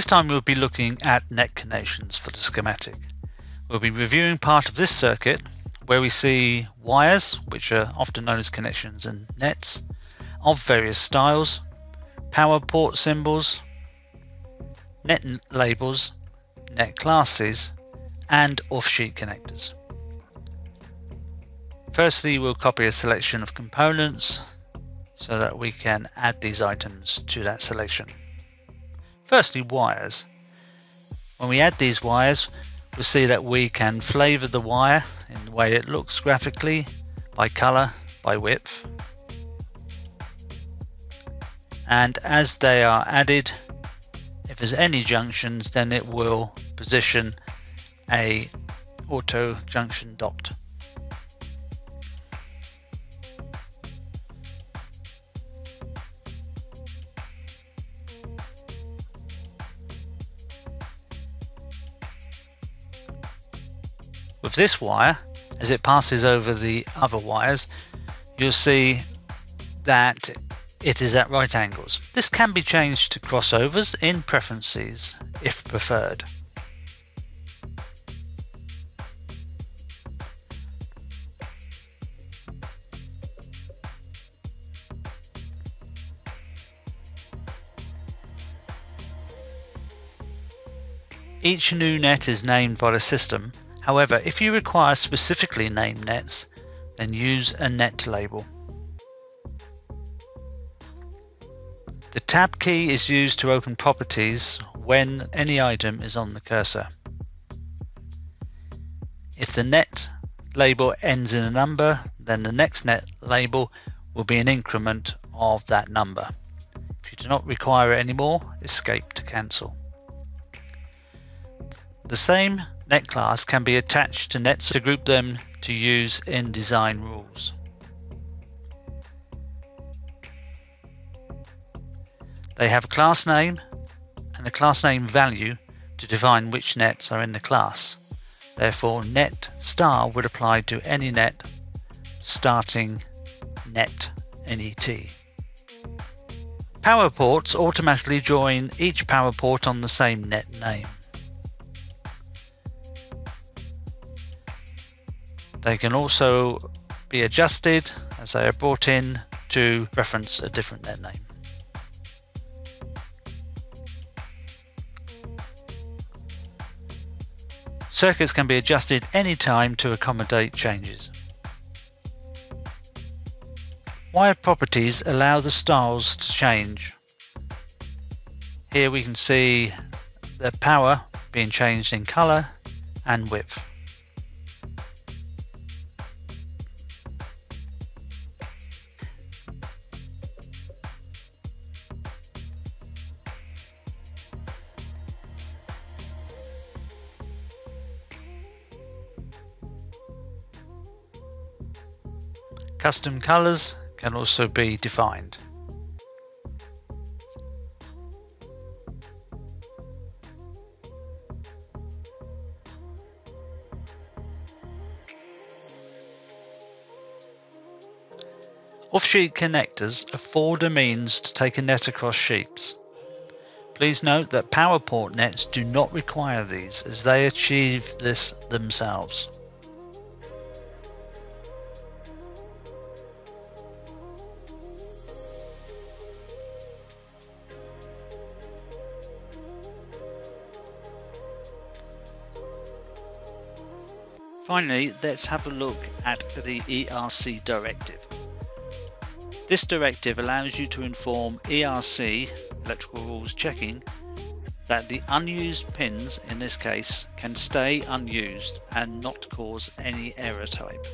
This time we'll be looking at net connections for the schematic. We'll be reviewing part of this circuit where we see wires, which are often known as connections and nets, of various styles, power port symbols, net labels, net classes, and off-sheet connectors. Firstly, we'll copy a selection of components so that we can add these items to that selection. Firstly, wires. When we add these wires, we'll see that we can flavor the wire in the way it looks graphically, by color, by width. And as they are added, if there's any junctions, then it will position a auto junction dot. With this wire, as it passes over the other wires, you'll see that it is at right angles. This can be changed to crossovers in preferences if preferred. Each new net is named by the system. However, if you require specifically named nets, then use a net label. The tab key is used to open properties when any item is on the cursor. If the net label ends in a number, then the next net label will be an increment of that number. If you do not require it anymore, escape to cancel. The same net class can be attached to nets to group them to use in design rules. They have a class name and the class name value to define which nets are in the class. Therefore, net star would apply to any net starting net, NET. Power ports automatically join each power port on the same net name. They can also be adjusted as they are brought in to reference a different net name. Circuits can be adjusted anytime to accommodate changes. Wire properties allow the styles to change. Here we can see the power being changed in color and width. Custom colors can also be defined. Off-sheet connectors afford a means to take a net across sheets. Please note that power port nets do not require these, as they achieve this themselves. Finally, let's have a look at the ERC directive. This directive allows you to inform ERC, Electrical Rules Checking, that the unused pins, in this case, can stay unused and not cause any error type.